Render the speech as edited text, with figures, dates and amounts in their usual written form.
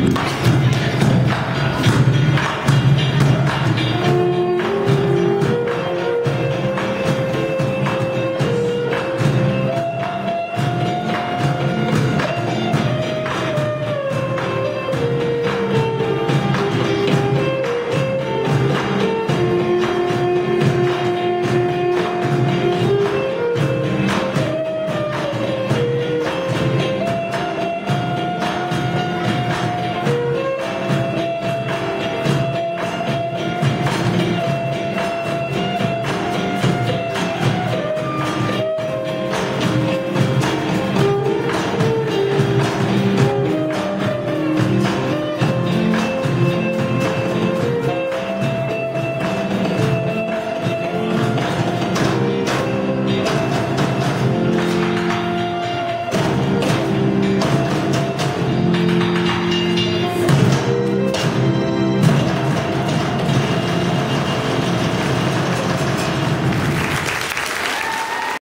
You see this thing?